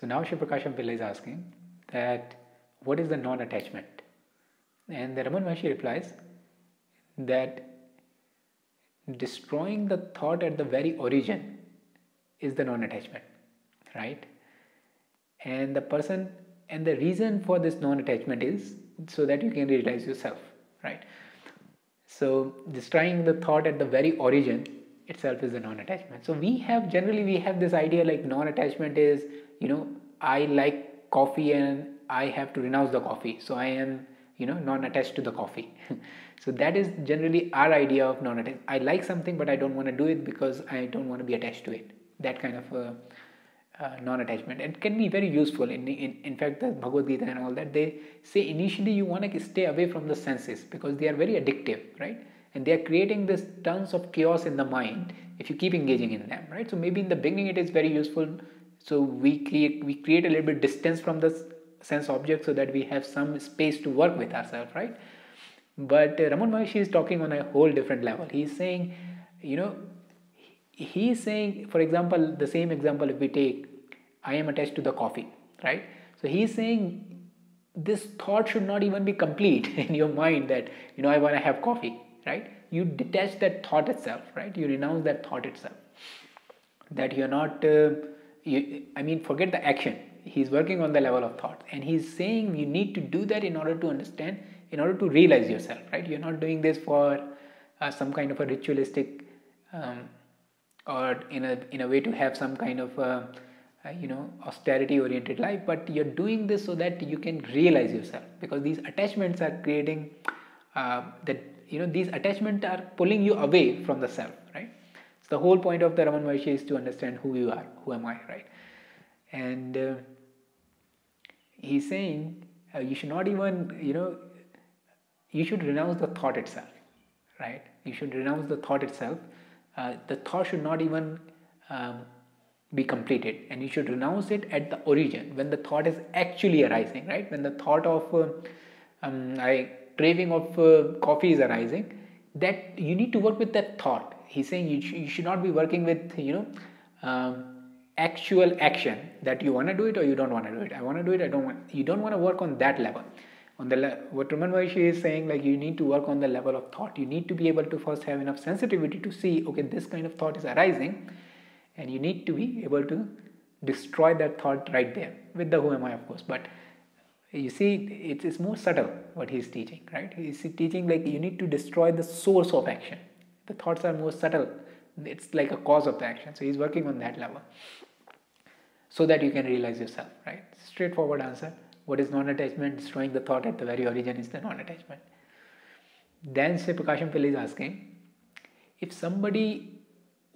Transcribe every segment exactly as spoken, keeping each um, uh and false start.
So now Sri Prakasam Pillai is asking that what is the non-attachment? And the Ramana Maharshi replies that destroying the thought at the very origin is the non-attachment, right? And the person and the reason for this non-attachment is so that you can realize yourself, right? So destroying the thought at the very origin itself is the non-attachment. So we have generally we have this idea like non-attachment is, you know, I like coffee and I have to renounce the coffee, so I am, you know, non-attached to the coffee. So that is generally our idea of non-attached. I like something but I don't want to do it because I don't want to be attached to it. That kind of uh, uh, non-attachment. It can be very useful. In, in, in fact, the Bhagavad Gita and all that, they say initially you want to stay away from the senses because they are very addictive, right? And they are creating this tons of chaos in the mind if you keep engaging in them, right? So maybe in the beginning it is very useful. So we create, we create a little bit distance from the sense object so that we have some space to work with ourselves, right? But uh, Ramana Maharshi is talking on a whole different level. He is saying, you know, he is saying, for example, the same example if we take, I am attached to the coffee, right? So he is saying this thought should not even be complete in your mind that, you know, I want to have coffee, right? You detach that thought itself, right? You renounce that thought itself. That you're not, uh, you, I mean, forget the action. He's working on the level of thought, and he's saying you need to do that in order to understand, in order to realize yourself, right? You're not doing this for uh, some kind of a ritualistic um, or in a in a way to have some kind of a, uh, you know, austerity oriented life, but you're doing this so that you can realize yourself, because these attachments are creating uh, that, you know, these attachments are pulling you away from the self, right? So the whole point of the Ramana Vaishya is to understand who you are, who am I, right? And uh, he's saying uh, you should not even, you know, you should renounce the thought itself, right? You should renounce the thought itself. Uh, the thought should not even um, be completed, and you should renounce it at the origin when the thought is actually arising, right? When the thought of uh, um, I, craving of uh, coffee is arising, that you need to work with that thought. He's saying you, sh you should not be working with, you know, um, actual action that you want to do it or you don't want to do it. I want to do it, I don't want. You don't want to work on that level. On the le what Ramana Vaishya is saying, like you need to work on the level of thought. You need to be able to first have enough sensitivity to see, okay, this kind of thought is arising, and you need to be able to destroy that thought right there with the who am I, of course. But you see, it is more subtle what he is teaching, right? He is teaching like you need to destroy the source of action. The thoughts are more subtle. It's like a cause of the action. So he's working on that level so that you can realize yourself, right? Straightforward answer. What is non-attachment? Destroying the thought at the very origin is the non-attachment. Then Sri Prakasam Pillai is asking, if somebody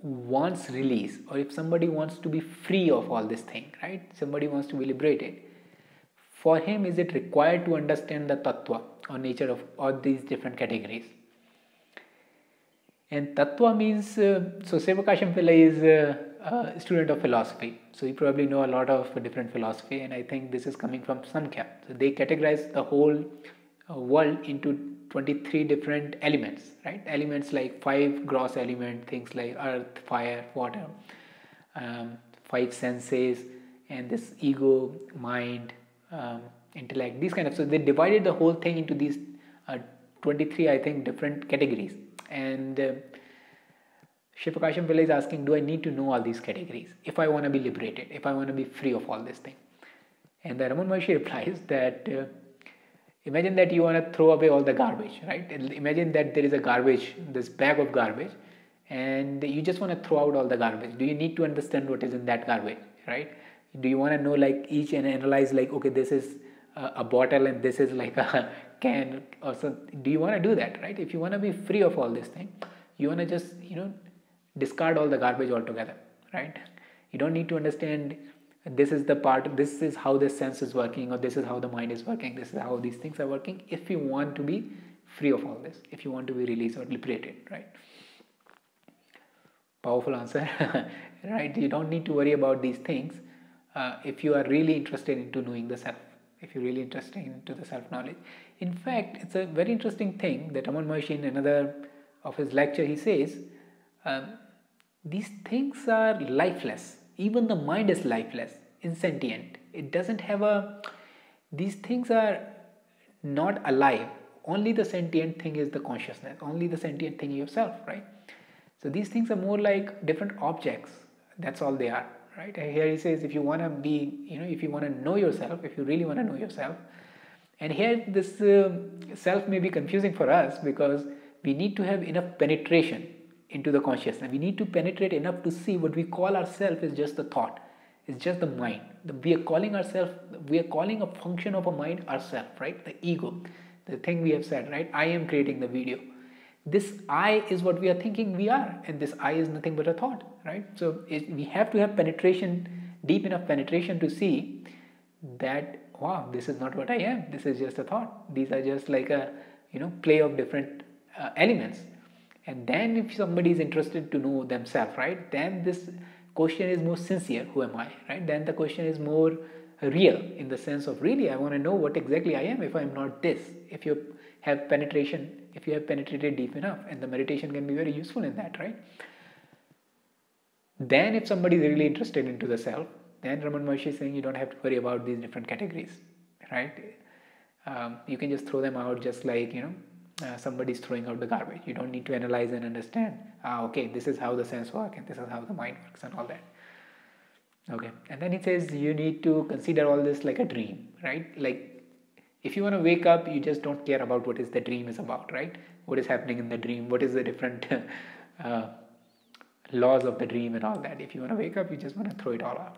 wants release, or if somebody wants to be free of all this thing, right? Somebody wants to be liberated. For him, is it required to understand the tattva or nature of all these different categories? And tattva means, uh, so Sri Prakasam Pillai is a, a student of philosophy. So you probably know a lot of different philosophy, and I think this is coming from Samkhya. So they categorize the whole world into twenty-three different elements, right? Elements like five gross elements, things like earth, fire, water, um, five senses, and this ego, mind, um, intellect, these kind of. So they divided the whole thing into these uh, twenty-three, I think, different categories. And uh, Sri Prakasam Pillai is asking, do I need to know all these categories if I want to be liberated, if I want to be free of all this thing? And the Ramana Maharshi replies that uh, imagine that you want to throw away all the garbage, right? Imagine that there is a garbage, this bag of garbage, and you just want to throw out all the garbage. Do you need to understand what is in that garbage, right? Do you want to know like each and analyze like, okay, this is uh, a bottle and this is like a can, or so? Do you want to do that, right? If you want to be free of all this thing, you want to just, you know, discard all the garbage altogether, right? You don't need to understand this is the part, this is how the sense is working, or this is how the mind is working, this is how these things are working, if you want to be free of all this, if you want to be released or liberated, right? Powerful answer. Right? You don't need to worry about these things uh, if you are really interested into knowing the self, if you're really interested into the self-knowledge. In fact, it's a very interesting thing that Ramana Maharshi, in another of his lecture, he says, um, these things are lifeless. Even the mind is lifeless. insentient. It doesn't have a... These things are not alive. Only the sentient thing is the consciousness. Only the sentient thing yourself, right? So these things are more like different objects. That's all they are, right? Here he says, if you want to be, you know, if you want to know yourself, if you really want to know yourself, and here this uh, self may be confusing for us because we need to have enough penetration into the consciousness. We need to penetrate enough to see what we call ourselves is just the thought. It's just the mind. The, we are calling ourselves, we are calling a function of a mind ourselves, right? The ego, the thing we have said, right? I am creating the video. This I is what we are thinking we are, and this I is nothing but a thought, right? So it, we have to have penetration, deep enough penetration to see that, wow, this is not what I am. This is just a thought. These are just like a, you know, play of different uh, elements. And then if somebody is interested to know themselves, right, then this question is more sincere, who am I, right? Then the question is more real in the sense of really, I want to know what exactly I am if I am not this. If you have penetration, if you have penetrated deep enough, and the meditation can be very useful in that, right? Then if somebody is really interested into the self, then Ramana Maharshi is saying you don't have to worry about these different categories, right? Um, you can just throw them out just like, you know, uh, somebody is throwing out the garbage. You don't need to analyze and understand, ah, okay, this is how the sense works and this is how the mind works and all that. Okay, and then he says you need to consider all this like a dream, right? Like if you want to wake up, you just don't care about what is the dream is about, right? What is happening in the dream, what is the different uh, laws of the dream and all that. If you want to wake up, you just want to throw it all out.